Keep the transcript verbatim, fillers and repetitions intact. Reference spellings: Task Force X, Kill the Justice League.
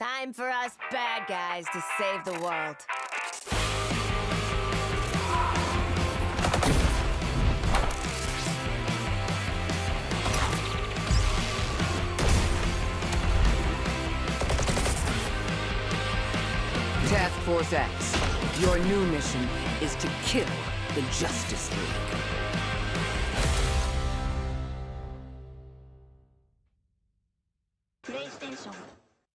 Time for us bad guys to save the world. Task Force X, your new mission is to kill the Justice League.